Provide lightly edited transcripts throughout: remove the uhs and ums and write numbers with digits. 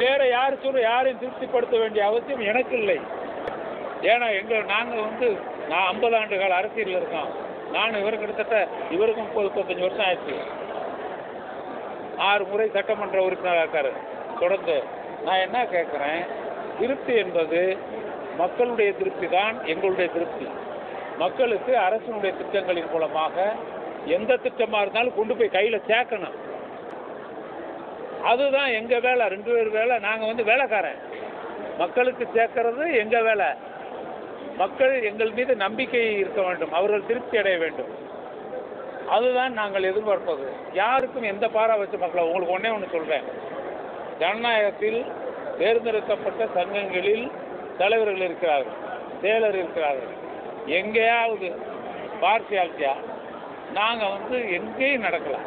வேறு யார் சொல்ல யாரையும் திருப்திப்படுத்த வேண்டிய அவசியம் எனக்கு இல்லை. ஏன்னா நாங்கள் நான் 50 ஆண்டுகள் அரசியலில் இருக்கோம். நான் இவருக்கு கிட்டத்தட்ட இவருக்கும் 30-35 வருஷம் ஆயிடுச்சு. 6 முறை சட்டமன்ற உறுப்பினர் ஆக்காரு தொடர்ந்து. நான் என்ன கேட்குறேன், திருப்தி என்பது மக்களுடைய திருப்தி தான் எங்களுடைய திருப்தி. மக்களுக்கு அரசினுடைய திட்டங்களின் மூலமாக எந்த திட்டமாக இருந்தாலும் கொண்டு போய் கையில் சேர்க்கணும். அதுதான் எங்கள் வேலை. 2 பேர் வேலை. நாங்கள் வேலைக்காரன், மக்களுக்கு சேர்க்கறது எங்கள் வேலை. மக்கள் எங்கள் மீது நம்பிக்கை இருக்க வேண்டும், அவர்கள் திருப்தி அடைய வேண்டும். அதுதான் நாங்கள் எதிர்பார்ப்பது. யாருக்கும் எந்த பாரா வச்சு மக்களை உங்களுக்கு ஒன்று சொல்கிறேன், ஜனநாயகத்தில் தேர்ந்தெடுக்கப்பட்ட சங்கங்களில் தலைவர்கள் இருக்கிறார்கள், செயலர் இருக்கிறார்கள். எங்கேயாவது பார்சியாலிட்டியா நாங்கள் எங்கேயும் நடக்கலாம்.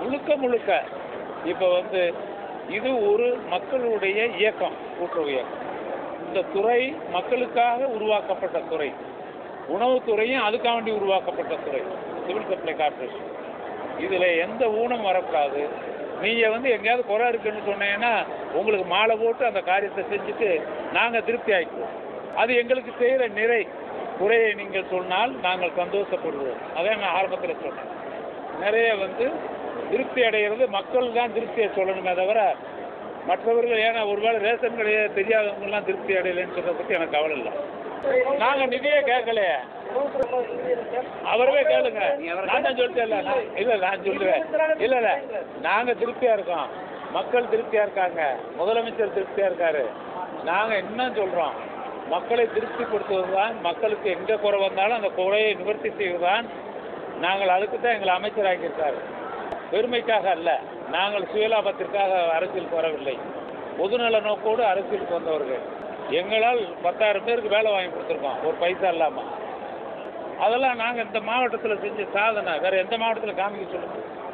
முழுக்க முழுக்க இப்போ இது ஒரு மக்களுடைய இயக்கம், கூட்டுறவு இயக்கம். இந்த துறை மக்களுக்காக உருவாக்கப்பட்ட துறை. உணவுத்துறையும் அதுக்காண்டி உருவாக்கப்பட்ட துறை, சிவில் சப்ளை கார்பரேஷன். இதில் எந்த ஊனம் வரக்கூடாது. நீங்கள் எங்கேயாவது குறை இருக்குன்னு சொன்னீங்கன்னா உங்களுக்கு மாலை போட்டு அந்த காரியத்தை செஞ்சுட்டு நாங்கள் திருப்தி ஆகிக்குவோம். அது எங்களுக்கு செய்கிற நிறை. குறையை நீங்கள் சொன்னால் நாங்கள் சந்தோஷப்படுவோம். அதே நான் ஆரம்பத்தில் சொன்னேன், நிறைய திருப்தி அடைகிறது மக்கள் தான் திருப்தியை சொல்லணுமே தவிர மற்றவர்கள். ஏன்னா ஒருவேளை ரேஷன் கடையை தெரியாதவங்கெல்லாம் திருப்தி அடையலைன்னு சொல்கிறத பற்றி எனக்கு கவலை இல்லை. நாங்கள் நிதியே கேட்கலையே, அவரவே கேளுங்க. நான் தான் சொல்லிட்டேன். நான் சொல்லுவேன், இல்லை நாங்கள் திருப்தியாக இருக்கோம், மக்கள் திருப்தியாக இருக்காங்க, முதலமைச்சர் திருப்தியாக இருக்காரு. நாங்கள் என்ன சொல்கிறோம், மக்களை திருப்திப்படுத்துவது தான், மக்களுக்கு எங்கே குறை வந்தாலும் அந்த குறையை நிவர்த்தி செய்வது தான். நாங்கள் அதுக்கு தான் எங்களை அமைச்சராகியிருக்காரு. பெருமைக்காக அல்ல, நாங்கள் சுயலாபத்திற்காக அரசியலுக்கு வரவில்லை. பொதுநல நோக்கோடு அரசியலுக்கு வந்தவர்கள். எங்களால் 10,000 பேருக்கு வேலை வாங்கி கொடுத்துருக்கோம், ஒரு பைசா இல்லாமல். அதெல்லாம் நாங்கள் இந்த மாவட்டத்தில் செஞ்ச சாதனை. வேறு எந்த மாவட்டத்தில் காமிக்க சொல்லுங்கள்.